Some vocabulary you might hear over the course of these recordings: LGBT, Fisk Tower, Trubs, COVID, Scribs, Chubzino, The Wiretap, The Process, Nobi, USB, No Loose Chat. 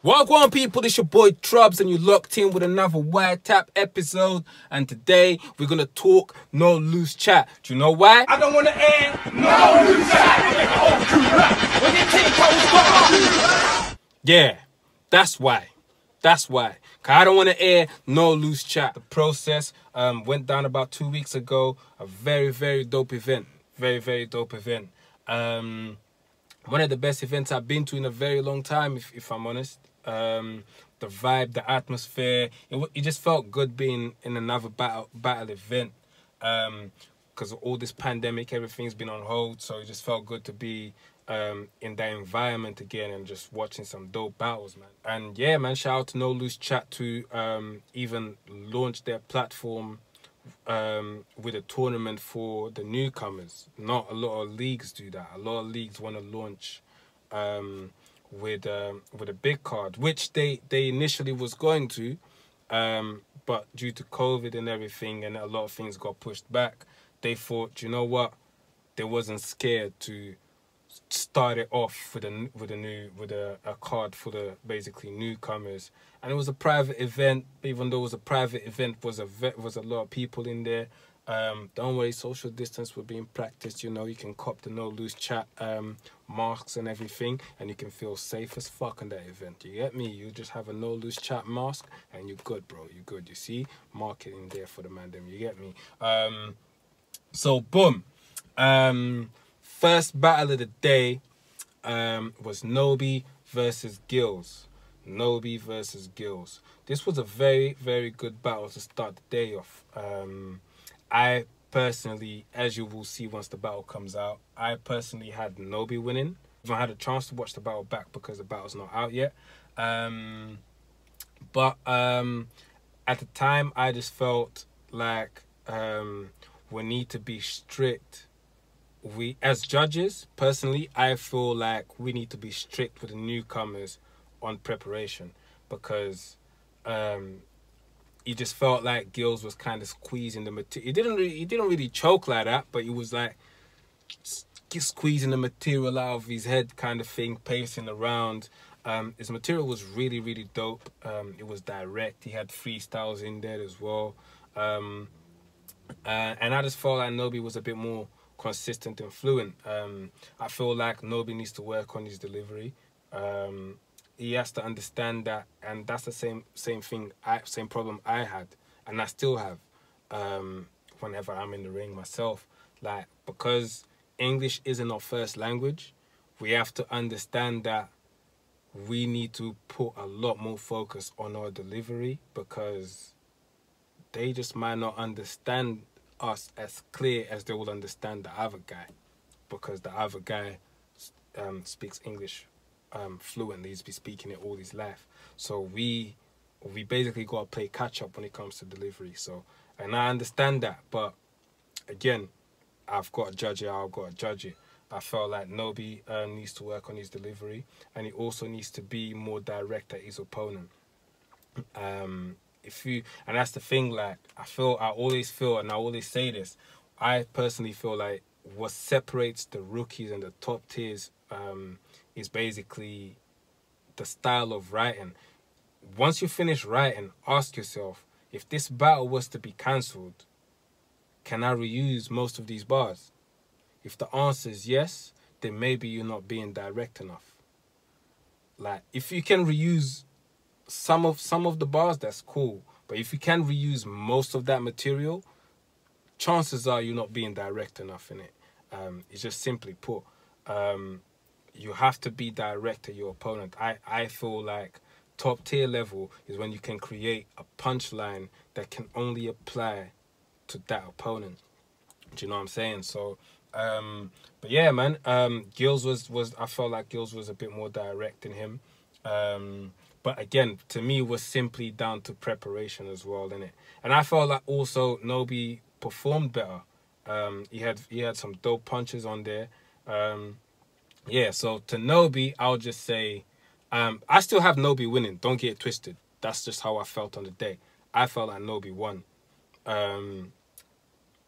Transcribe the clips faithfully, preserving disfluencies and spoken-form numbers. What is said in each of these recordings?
Welcome, people, it's your boy Trubs and you're locked in with another Wiretap episode, and today we're going to talk No Loose Chat. Do you know why? I don't want to end No Loose Chat. Yeah, that's why. That's why. Cause I don't want to air No Loose Chat. The Process um, went down about two weeks ago. A very, very dope event. Very, very dope event. Um, one of the best events I've been to in a very long time, if, if I'm honest. Um, the vibe, the atmosphere, it, it just felt good being in another battle, battle event. Um, because of all this pandemic, everything's been on hold. So it just felt good to be um, in that environment again and just watching some dope battles, man. And yeah, man, shout out to No Loose Chat to um, even launch their platform um, with a tournament for the newcomers. Not a lot of leagues do that. A lot of leagues want to launch um, with um, with a big card, which they, they initially was going to. Um, but due to COVID and everything, and a lot of things got pushed back, they thought, you know what, they wasn't scared to start it off with a with a new with a, a card for the basically newcomers. And it was a private event. Even though it was a private event, was a was a lot of people in there. Um, don't worry, social distance was being practiced. You know, you can cop the No Loose Chat um, masks and everything, and you can feel safe as fuck in that event. You get me? You just have a No Loose Chat mask, and you're good, bro. You're good. You see, marketing there for the man them. You get me? Um, So boom, um, first battle of the day um, was Nobi versus Gills. Nobi versus Gills. This was a very, very good battle to start the day off. Um, I personally, as you will see once the battle comes out, I personally had Nobi winning. I haven't had a chance to watch the battle back because the battle's not out yet. Um, but um, at the time, I just felt like... Um, we need to be strict. We, as judges, personally, I feel like we need to be strict with the newcomers on preparation, because um, he just felt like Gills was kind of squeezing the material. He didn't, really, he didn't really choke like that, but he was like squeezing the material out of his head kind of thing, pacing around. Um, his material was really, really dope. Um, it was direct. He had freestyles in there as well. Um... Uh, and I just felt like Nobi was a bit more consistent and fluent. Um, I feel like Nobi needs to work on his delivery. Um, he has to understand that, and that's the same same thing, I, same problem I had, and I still have. Um, whenever I'm in the ring myself, like, because English isn't our first language, we have to understand that we need to put a lot more focus on our delivery, because they just might not understand us as clear as they will understand the other guy, because the other guy um, speaks English um, fluently. He's been speaking it all his life. So we we basically got to play catch up when it comes to delivery. So, and I understand that, but again, I've got to judge it. I've got to judge it. I felt like Nobi uh, needs to work on his delivery, and he also needs to be more direct at his opponent. Um. If you, and that's the thing, like, I feel, I always feel, and I always say this, I personally feel like what separates the rookies and the top tiers um, is basically the style of writing. Once you finish writing, ask yourself, if this battle was to be cancelled, can I reuse most of these bars? If the answer is yes, then maybe you're not being direct enough. Like, if you can reuse some of some of the bars, that's cool, but if you can reuse most of that material, chances are you're not being direct enough in it. Um it's just simply put, um you have to be direct at your opponent. I i feel like top tier level is when you can create a punchline that can only apply to that opponent. Do you know what I'm saying? So um but yeah, man, um Gills was was I felt like Gills was a bit more direct in him. um But again, to me, it was simply down to preparation as well, innit? And I felt like also Nobi performed better. Um, he had he had some dope punches on there. Um, yeah, so to Nobi, I'll just say, um, I still have Nobi winning. Don't get it twisted. That's just how I felt on the day. I felt like Nobi won. Um,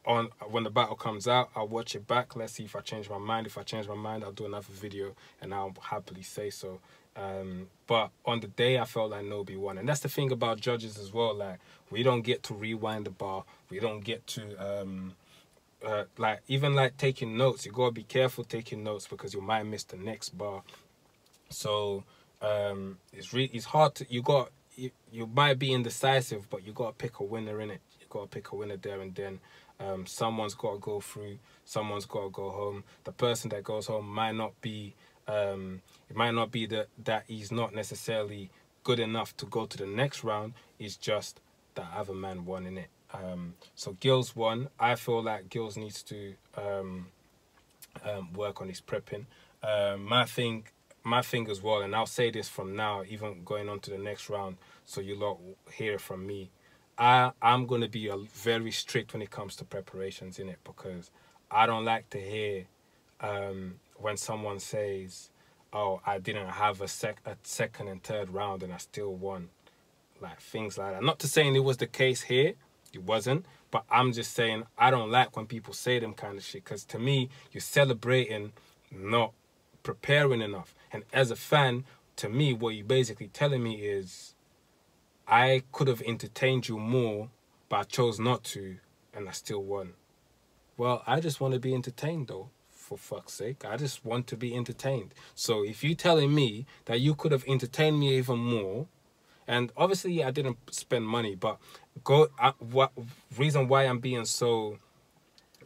on when the battle comes out, I'll watch it back. Let's see if I change my mind. If I change my mind, I'll do another video and I'll happily say so. Um, but on the day, I felt like Nobi won. And that's the thing about judges as well. Like, we don't get to rewind the bar. We don't get to... Um, Uh, like even like taking notes, you gotta be careful taking notes because you might miss the next bar. So um, it's re it's hard to you got you, you might be indecisive, but you gotta pick a winner in it. You gotta pick a winner there and then. Um, someone's gotta go through. Someone's gotta go home. The person that goes home might not be. Um, it might not be that that he's not necessarily good enough to go to the next round. It's just that other man won in it. Um, so Gills won. I feel like Gills needs to um, um, work on his prepping. Um, my thing, my thing as well, and I'll say this from now, even going on to the next round, so you lot hear from me. I I'm gonna be a, very strict when it comes to preparations in it because I don't like to hear um, when someone says, "Oh, I didn't have a sec a second and third round and I still won," like things like that. Not to saying it was the case here. It wasn't, but I'm just saying I don't like when people say them kind of shit because to me, you're celebrating not preparing enough. And as a fan, to me, what you're basically telling me is I could have entertained you more, but I chose not to, and I still won. Well, I just want to be entertained, though, for fuck's sake. I just want to be entertained. So if you're telling me that you could have entertained me even more, and obviously, I didn't spend money, but go. I, what reason why I'm being so,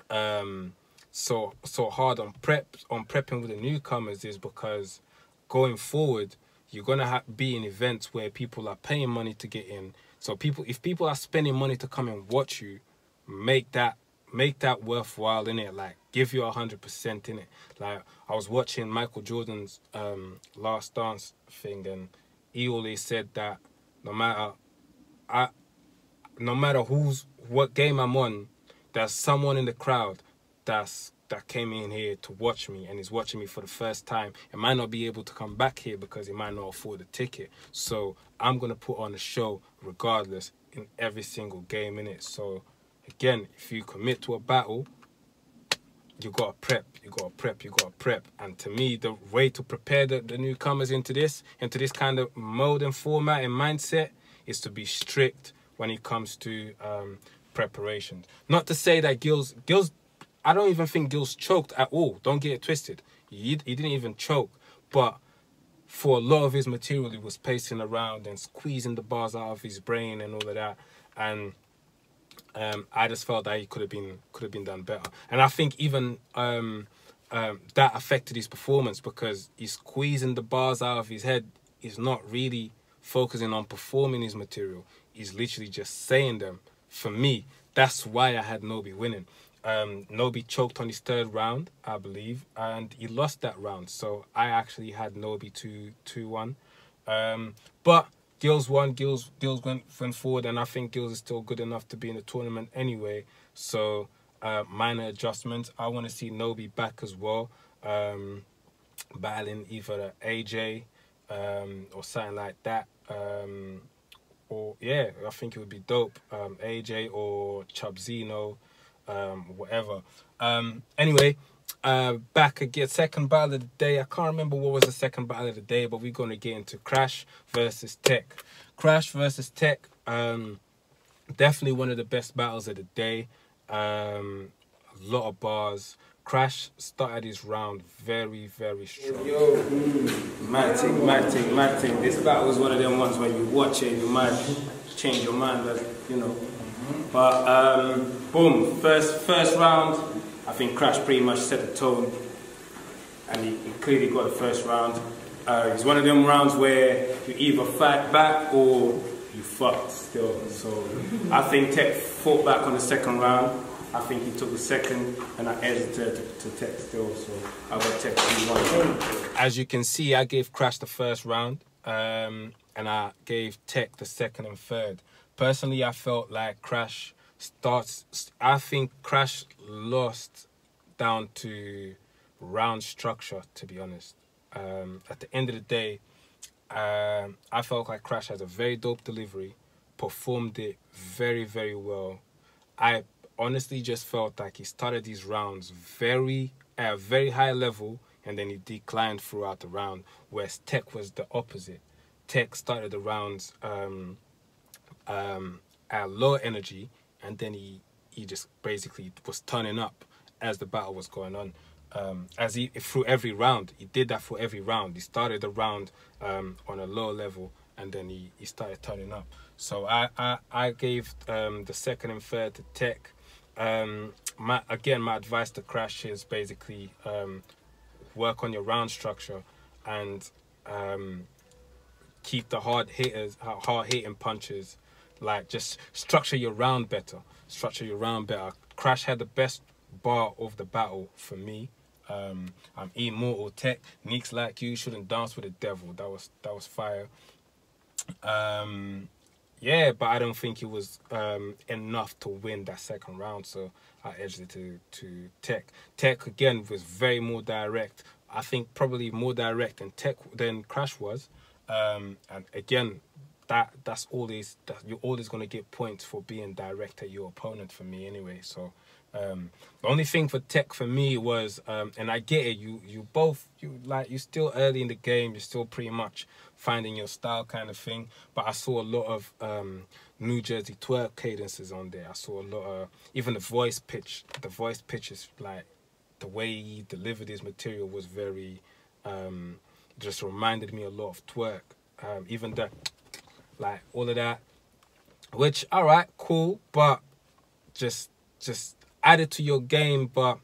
um, so so hard on prep on prepping with the newcomers is because going forward, you're gonna ha be in events where people are paying money to get in. So people, if people are spending money to come and watch you, make that make that worthwhile in it. Like give you a hundred percent in it. Like I was watching Michael Jordan's um, Last Dance thing, and he always said that. No matter, I, no matter who's what game I'm on, there's someone in the crowd that's that came in here to watch me and is watching me for the first time. It might not be able to come back here because it might not afford a ticket. So I'm gonna put on a show regardless in every single game in it. So again, if you commit to a battle, you gotta prep, you gotta prep, you gotta prep. And to me, the way to prepare the, the newcomers into this, into this kind of mode and format and mindset is to be strict when it comes to um, preparation. Not to say that Gills, Gills, I don't even think Gills choked at all. Don't get it twisted. He, he didn't even choke. But for a lot of his material, he was pacing around and squeezing the bars out of his brain and all of that. And... Um, I just felt that he could have been could have been done better, and I think even um, um, that affected his performance because he's squeezing the bars out of his head. He's not really focusing on performing his material. He's literally just saying them. For me, that's why I had Nobi winning. Um, Nobi choked on his third round, I believe, and he lost that round. So I actually had Nobi two two one, um, but. Gills won, Gills, Gills went, went forward, and I think Gills is still good enough to be in the tournament anyway. So, uh, minor adjustments. I want to see Nobi back as well, um, battling either A J um, or something like that. Um, or, yeah, I think it would be dope. Um, A J or Chubzino, um, whatever. Um, anyway. Uh, back again, second battle of the day. I can't remember what was the second battle of the day, but we're going to get into Crash versus Tech. Crash versus Tech, um, definitely one of the best battles of the day. Um, a lot of bars. Crash started his round very, very strong. Yo, mad thing, mad thing, mad thing. This battle was one of them ones when you watch it, you might change your mind, like, you know. But um, boom, first, first round. I think Crash pretty much set the tone and he, he clearly got the first round. Uh, it's one of them rounds where you either fight back or you fucked still. So I think Tech fought back on the second round. I think he took the second and I edged to, to Tech still. So I got Tech two one. As you can see, I gave Crash the first round um, and I gave Tech the second and third. Personally, I felt like Crash starts, I think Crash lost down to round structure, to be honest. Um, at the end of the day, um, I felt like Crash has a very dope delivery, performed it very, very well. I honestly just felt like he started these rounds very at a very high level, and then he declined throughout the round, whereas Tech was the opposite. Tech started the rounds um, um, at low energy, and then he, he just basically was turning up as the battle was going on. Um, as he through every round, he did that for every round. He started the round um, on a low level, and then he, he started turning up. So I I, I gave um, the second and third to Tech. Um, my again, my advice to Crash is basically um, work on your round structure and um, keep the hard hitters, hard hitting punches. Like just structure your round better. Structure your round better. Crash had the best bar of the battle for me. Um, I'm immortal. Tech, neeks like you shouldn't dance with the devil. That was that was fire. Um, yeah, but I don't think it was um, enough to win that second round. So I edged it to to Tech. Tech again was very more direct. I think probably more direct than Tech than Crash was. Um, and again, that that's always that you're always gonna get points for being direct at your opponent for me anyway. So. Um, the only thing for Tech for me was, um, and I get it, you you both, you like you're still early in the game, you're still pretty much finding your style kind of thing. But I saw a lot of um, New Jersey twerk cadences on there. I saw a lot of, even the voice pitch, the voice pitch is like, the way he delivered his material was very, um, just reminded me a lot of twerk. Um, even the, like all of that, which, all right, cool, but just, just, add it to your game, but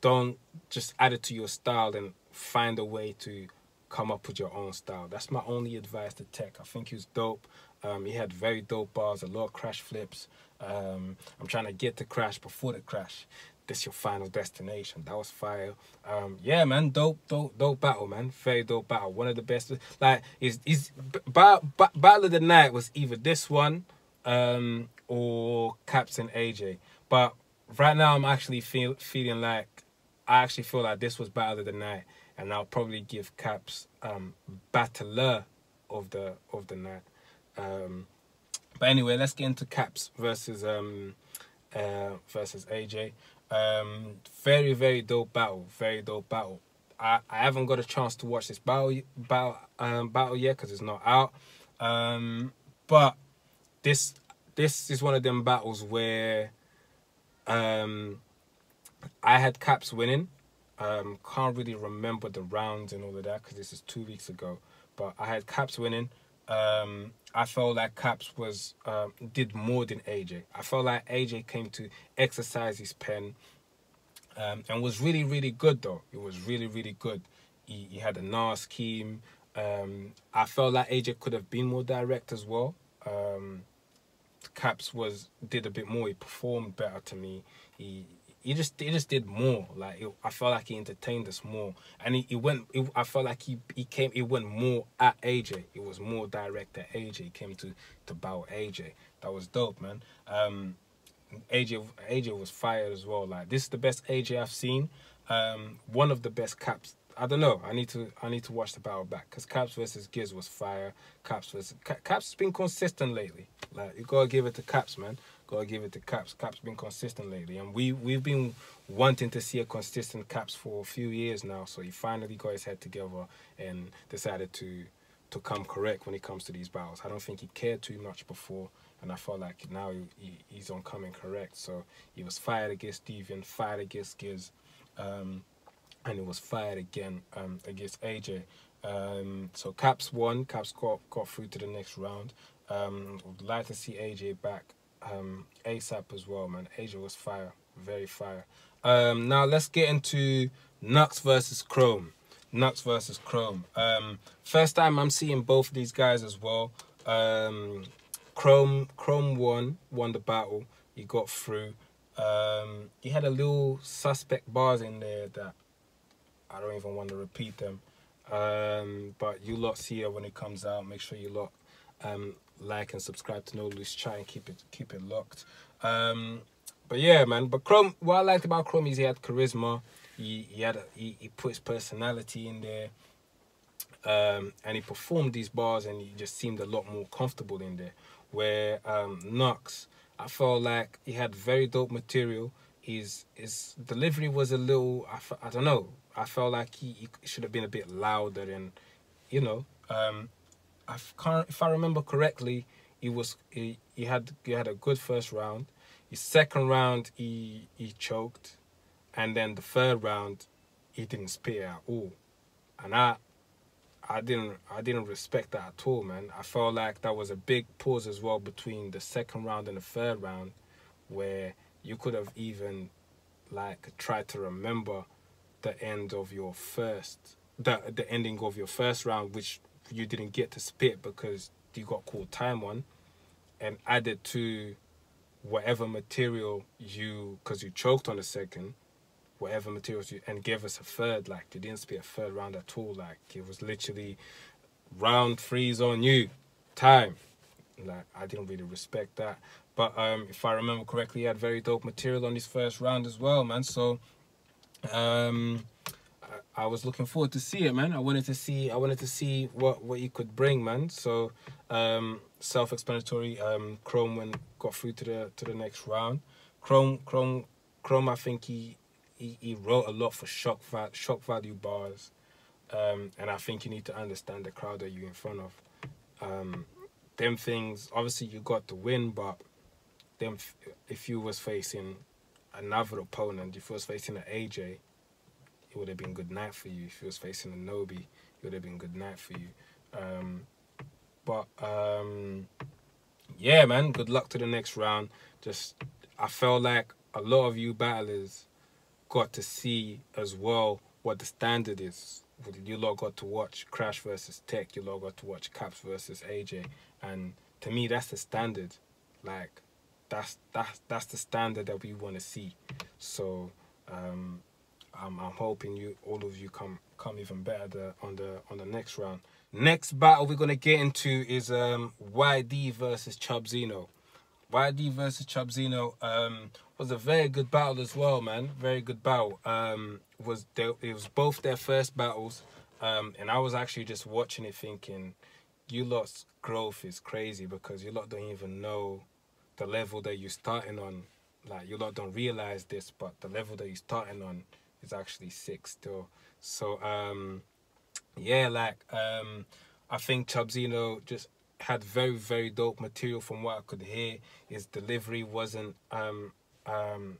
don't just add it to your style and find a way to come up with your own style. That's my only advice to Tech. I think he was dope. Um, he had very dope bars, a lot of Crash flips. Um, I'm trying to get to Crash before the crash. This your final destination. That was fire. Um, yeah, man, dope, dope, dope battle, man. Very dope battle. One of the best. Like, is is battle of the night was either this one um, or Caps and A J, but right now, I'm actually feel, feeling like I actually feel like this was battle of the night, and I'll probably give Caps um, battler of the of the night. Um, but anyway, let's get into Caps versus um, uh, versus A J. Um, very very dope battle, very dope battle. I, I haven't got a chance to watch this battle battle um, battle yet because it's not out. Um, but this this is one of them battles where. Um, I had Caps winning. Um, can't really remember the rounds and all of that because this is two weeks ago. But I had Caps winning. Um, I felt like Caps was uh, did more than A J. I felt like A J came to exercise his pen um, and was really, really good though. It was really, really good. He, he had a N A R scheme. Um, I felt like A J could have been more direct as well. Um, Caps was did a bit more. He performed better to me. He he just he just did more. Like it, I felt like he entertained us more, and he, he went. It, I felt like he he came. He went more at A J. It was more direct at A J. He came to to battle A J. That was dope, man. Um, A J A J was fire as well. Like this is the best A J I've seen. Um, one of the best Caps. I don't know. I need to I need to watch the battle back because Caps versus Giz was fire. Caps versus Caps has been consistent lately. Like you gotta give it to Caps, man. Gotta give it to Caps. Caps been consistent lately, and we we've been wanting to see a consistent Caps for a few years now. So he finally got his head together and decided to to come correct when it comes to these battles. I don't think he cared too much before, and I felt like now he, he, he's on coming correct. So he was fired against Deviant, fired against Giz. Um, And it was fired again um, against A J. Um, so Caps won. Caps got, got through to the next round. Um, would like to see A J back um, ASAP as well, man. A J was fire. Very fire. Um, now let's get into Nux versus Chrome. Nux versus Chrome. Um, first time I'm seeing both of these guys as well. Um, Chrome Chrome won. Won the battle. He got through. Um, he had a little suspect bars in there that I don't even want to repeat them. Um, but you lot see it when it comes out. Make sure you lot um, like and subscribe to No Loose Chat and keep it keep it locked. Um, but yeah, man. But Chrome, what I liked about Chrome is he had charisma. He he had a, he, he put his personality in there, um, and he performed these bars, and he just seemed a lot more comfortable in there. where um, Knox, I felt like he had very dope material. His his delivery was a little, I, I don't know, I felt like he, he should have been a bit louder, and you know, um, I can't, if I remember correctly, he was he, he had he had a good first round. His second round he he choked, and then the third round he didn't spear at all, and I. I didn't I didn't respect that at all, man. I felt like that was a big pause as well between the second round and the third round, where you could have even like tried to remember the end of your first the the ending of your first round, which you didn't get to spit because you got called time on, and added to whatever material you, because you choked on the second, whatever materials you, and gave us a third. Like, you didn't spit a third round at all. Like, it was literally round threes on you time. Like, I didn't really respect that. But um if I remember correctly, he had very dope material on his first round as well, man. So um I, I was looking forward to see it, man. I wanted to see I wanted to see what what he could bring, man. So um self-explanatory. um Cromwell got through to the to the next round. Chrome Chrome Chrome I think he He, he wrote a lot for shock, va shock value bars, um, and I think you need to understand the crowd that you're in front of. Um, them things, obviously you got the win, but them, if you was facing another opponent, if you was facing an A J, it would have been good night for you. If you was facing a Nobi, it would have been good night for you. Um, but um, yeah, man, good luck to the next round. Just, I felt like a lot of you battlers got to see as well what the standard is. You lot got to watch Crash versus Tech, you lot got to watch Caps versus A J, and to me that's the standard. Like, that's that's that's the standard that we want to see. So um I'm, I'm hoping you all of you come come even better the, on the on the next round. Next battle we're gonna get into is um Y D versus Chubzino. Y D versus Chubzino um, was a very good battle as well, man. Very good battle. Um, was they, it was both their first battles, um, and I was actually just watching it, thinking, "You lot's growth is crazy because you lot don't even know the level that you're starting on. Like, you lot don't realize this, but the level that you're starting on is actually sick still." So um, yeah, like um, I think Chubzino just had very very dope material from what I could hear. His delivery wasn't um um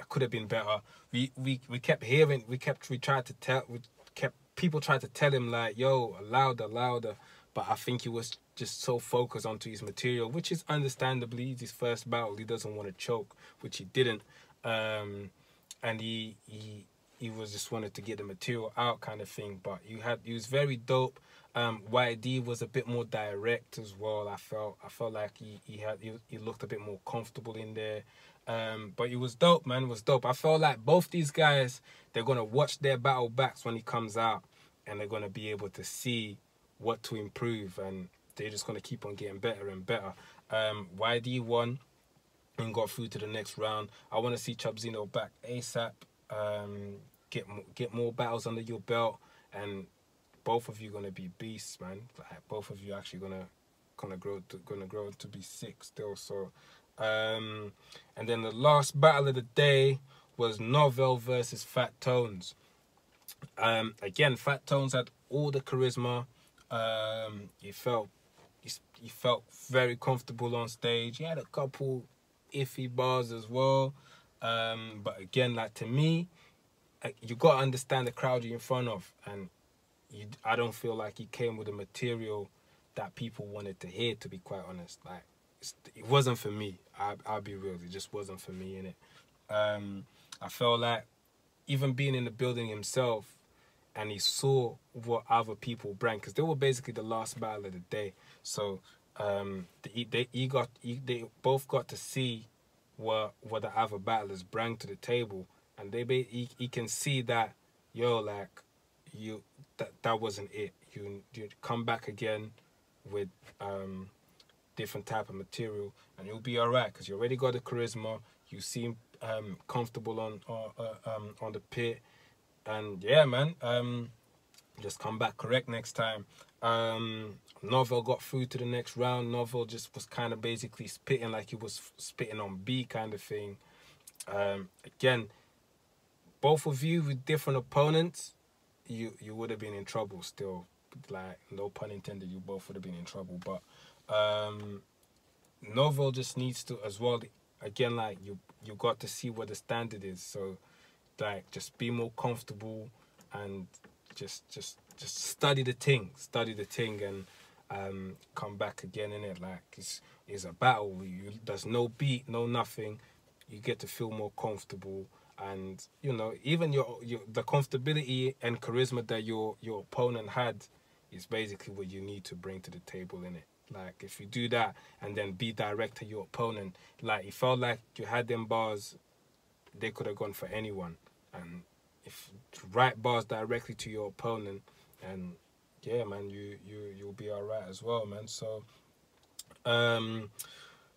it could have been better. We we we kept hearing, we kept we tried to tell we kept people tried to tell him like, yo, louder louder but I think he was just so focused onto his material, which is understandably his first battle. He doesn't want to choke, which he didn't, um and he he he was just wanted to get the material out kind of thing. But you had he was very dope. Um, Y D was a bit more direct as well. I felt I felt like he he had he, he looked a bit more comfortable in there, um, but it was dope, man. It was dope. I felt like both these guys, they're gonna watch their battle backs when he comes out, and they're gonna be able to see what to improve, and they're just gonna keep on getting better and better. Um, Y D won and got through to the next round. I want to see Chubzino back ASAP. Um, get get more battles under your belt, and both of you gonna be beasts, man. Like, both of you actually gonna gonna grow to, gonna grow to be sick still. So, um, and then the last battle of the day was Novell versus Fat Tones. Um, again, Fat Tones had all the charisma. Um, he felt he, he felt very comfortable on stage. He had a couple iffy bars as well, um, but again, like to me, you gotta understand the crowd you're in front of, and I don't feel like he came with the material that people wanted to hear, to be quite honest. Like, it wasn't for me. I, I'll be real. It just wasn't for me, innit. Um, I felt like even being in the building himself, and he saw what other people bring, because they were basically the last battle of the day. So um, they, they, he got, he, they both got to see what, what the other battlers bring to the table. And they he, he can see that, yo, like, you... That that wasn't it. You you come back again with um, different type of material, and you'll be alright because you already got the charisma. You seem um, comfortable on uh, uh, um, on the pit, and yeah, man, um, just come back correct next time. Um, Novel got through to the next round. Novel just was kind of basically spitting like he was spitting on B kind of thing. Um, again, both of you with different opponents, you you would have been in trouble still. Like, no pun intended, you both would have been in trouble. But um, Novel just needs to as well. Again, like you you got to see what the standard is. So, like, just be more comfortable and just just just study the thing, study the thing, and um, come back again in it. Like it's it's a battle. You, there's no beat, no nothing. You get to feel more comfortable. And you know, even your, your the comfortability and charisma that your your opponent had is basically what you need to bring to the table in it. Like if you do that and then be direct to your opponent, like it felt like you had them bars, they could have gone for anyone. And if right bars directly to your opponent, and yeah, man, you you you'll be all right as well, man. So, um.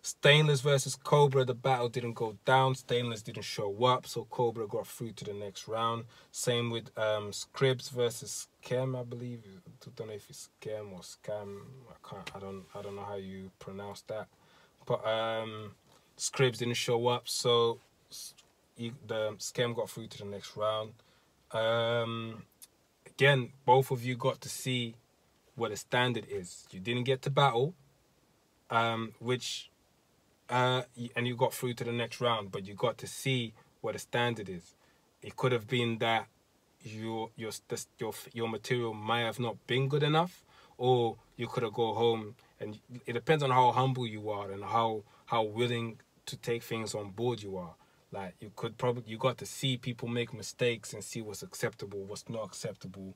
Stainless versus Cobra, the battle didn't go down. Stainless didn't show up, so Cobra got through to the next round. Same with um, Scribs versus Scam, I believe. I don't know if it's Scam or Scam. I can't. I don't. I don't know how you pronounce that. But um, Scribs didn't show up, so he, the Scam got through to the next round. Um, again, both of you got to see what the standard is. You didn't get to battle, um, which. Uh, and you got through to the next round, but you got to see what the standard is. It could have been that your your your your material might have not been good enough, or you could have gone home. And it depends on how humble you are and how how willing to take things on board you are. Like you could probably you got to see people make mistakes and see what's acceptable, what's not acceptable.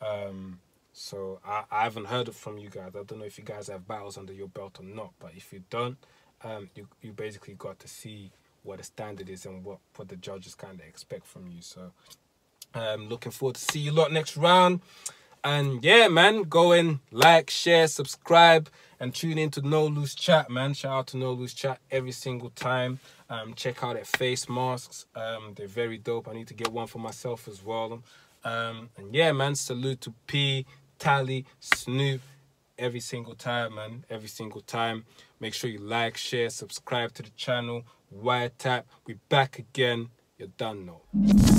Um, so I, I haven't heard it from you guys. I don't know if you guys have battles under your belt or not, but if you don't. Um, you, you basically got to see what the standard is and what, what the judges kind of expect from you. So um, looking forward to see you lot next round. And yeah, man, go in, like, share, subscribe, and tune in to No Loose Chat, man. Shout out to No Loose Chat every single time. Um, check out their face masks. Um, they're very dope. I need to get one for myself as well. Um, and yeah, man, salute to P, Tally, Snoop. Every single time, man. Every single time. Make sure you like, share, subscribe to the channel. Wiretap. We back again. You're done now.